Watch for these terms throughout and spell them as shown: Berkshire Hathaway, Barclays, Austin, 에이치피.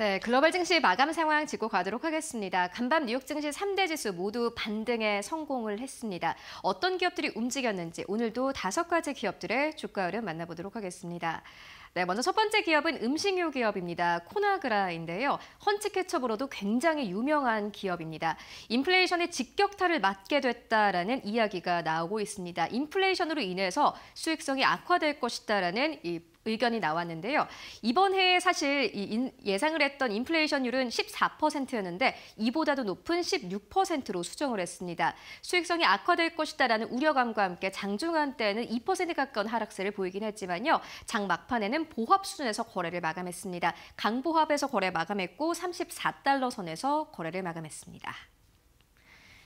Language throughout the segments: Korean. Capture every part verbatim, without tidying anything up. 네, 글로벌 증시 마감 상황 짚고 가도록 하겠습니다. 간밤 뉴욕 증시 삼 대 지수 모두 반등에 성공을 했습니다. 어떤 기업들이 움직였는지 오늘도 다섯 가지 기업들의 주가 흐름 만나보도록 하겠습니다. 네, 먼저 첫 번째 기업은 음식료 기업입니다. 코나그라인데요. 헌치케첩으로도 굉장히 유명한 기업입니다. 인플레이션의 직격탄을 맞게 됐다라는 이야기가 나오고 있습니다. 인플레이션으로 인해서 수익성이 악화될 것이다라는 이 의견이 나왔는데요. 이번 해에 사실 이 예상을 했던 인플레이션율은 십사 퍼센트였는데 이보다도 높은 십육 퍼센트로 수정을 했습니다. 수익성이 악화될 것이다라는 우려감과 함께 장중한 때는 이 퍼센트 가까운 하락세를 보이긴 했지만요. 장 막판에는 보합 수준에서 거래를 마감했습니다. 강보합에서 거래 마감했고 삼십사 달러 선에서 거래를 마감했습니다.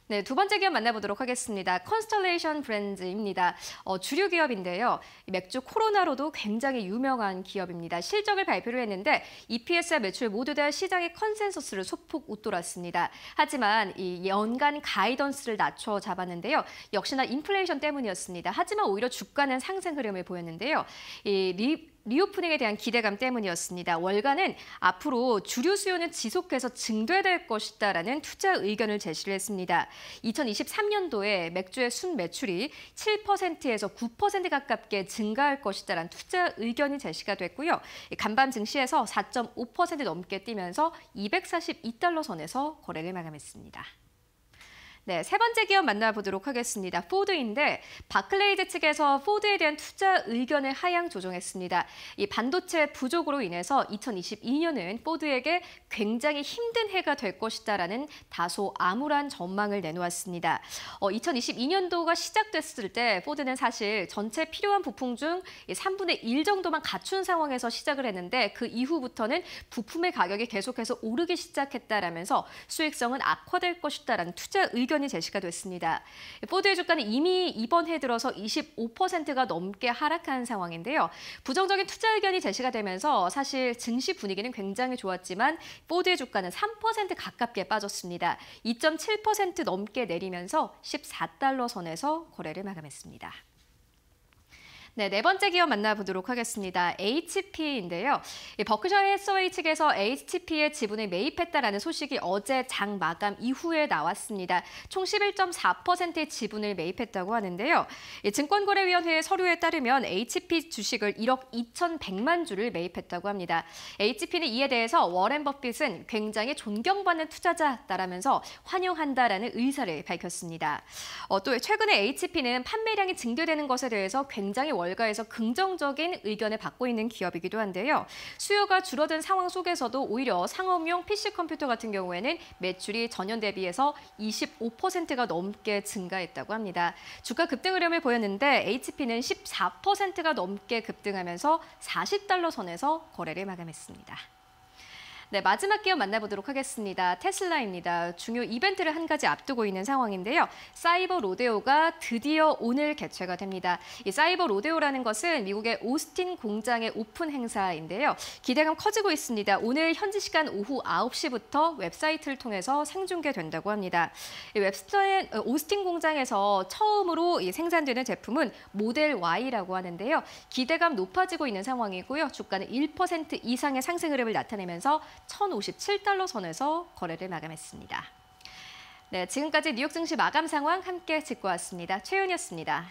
네, 두 번째 기업 만나보도록 하겠습니다. 컨스텔레이션 브랜즈입니다. 어, 주류 기업인데요. 맥주 코로나로도 굉장히 유명한 기업입니다. 실적을 발표를 했는데 이피에스와 매출 모두 다 시장의 컨센서스를 소폭 웃돌았습니다. 하지만 이 연간 가이던스를 낮춰 잡았는데요. 역시나 인플레이션 때문이었습니다. 하지만 오히려 주가는 상승 흐름을 보였는데요. 이 리... 리오프닝에 대한 기대감 때문이었습니다. 월가는 앞으로 주류 수요는 지속해서 증대될 것이다라는 투자 의견을 제시를 했습니다. 이천이십삼 년도에 맥주의 순 매출이 칠 퍼센트에서 구 퍼센트 가깝게 증가할 것이다라는 투자 의견이 제시가 됐고요. 간밤 증시에서 사 점 오 퍼센트 넘게 뛰면서 이백사십이 달러 선에서 거래를 마감했습니다. 네, 세 번째 기업 만나보도록 하겠습니다. 포드인데 바클레이즈 측에서 포드에 대한 투자 의견을 하향 조정했습니다. 이 반도체 부족으로 인해서 이천이십이 년은 포드에게 굉장히 힘든 해가 될 것이다라는 다소 암울한 전망을 내놓았습니다. 어, 이천이십이 년도가 시작됐을 때 포드는 사실 전체 필요한 부품 중 삼분의 일 정도만 갖춘 상황에서 시작을 했는데 그 이후부터는 부품의 가격이 계속해서 오르기 시작했다라면서 수익성은 악화될 것이다라는 투자 의견 이 제시가 됐습니다. 포드의 주가는 이미 이번 해 들어서 이십오 퍼센트가 넘게 하락한 상황인데요. 부정적인 투자 의견이 제시가 되면서 사실 증시 분위기는 굉장히 좋았지만 포드의 주가는 삼 퍼센트 가깝게 빠졌습니다. 이 점 칠 퍼센트 넘게 내리면서 십사 달러 선에서 거래를 마감했습니다. 네, 네 번째 기업 만나보도록 하겠습니다. 에이치피인데요. 버크셔 해서웨이 측에서 에이치피의 지분을 매입했다라는 소식이 어제 장 마감 이후에 나왔습니다. 총 십일 점 사 퍼센트의 지분을 매입했다고 하는데요. 증권거래위원회의 서류에 따르면 에이치피 주식을 일억 이천백만 주를 매입했다고 합니다. 에이치피는 이에 대해서 워렌 버핏은 굉장히 존경받는 투자자다라면서 환영한다라는 의사를 밝혔습니다. 어, 또 최근에 에이치피는 판매량이 증대되는 것에 대해서 굉장히 월 월가에서 긍정적인 의견을 받고 있는 기업이기도 한데요. 수요가 줄어든 상황 속에서도 오히려 상업용 피씨 컴퓨터 같은 경우에는 매출이 전년 대비해서 이십오 퍼센트가 넘게 증가했다고 합니다. 주가 급등 흐름을 보였는데 에이치피는 십사 퍼센트가 넘게 급등하면서 사십 달러 선에서 거래를 마감했습니다. 네, 마지막 기업 만나보도록 하겠습니다. 테슬라입니다. 중요 이벤트를 한 가지 앞두고 있는 상황인데요. 사이버 로데오가 드디어 오늘 개최가 됩니다. 이 사이버 로데오라는 것은 미국의 오스틴 공장의 오픈 행사인데요. 기대감 커지고 있습니다. 오늘 현지 시간 오후 아홉 시부터 웹사이트를 통해서 생중계된다고 합니다. 이 웹사이트 오스틴 공장에서 처음으로 이 생산되는 제품은 모델 Y라고 하는데요. 기대감 높아지고 있는 상황이고요. 주가는 일 퍼센트 이상의 상승 흐름을 나타내면서 천오십칠 달러 선에서 거래를 마감했습니다. 네, 지금까지 뉴욕 증시 마감 상황 함께 짚고 왔습니다. 최윤이었습니다.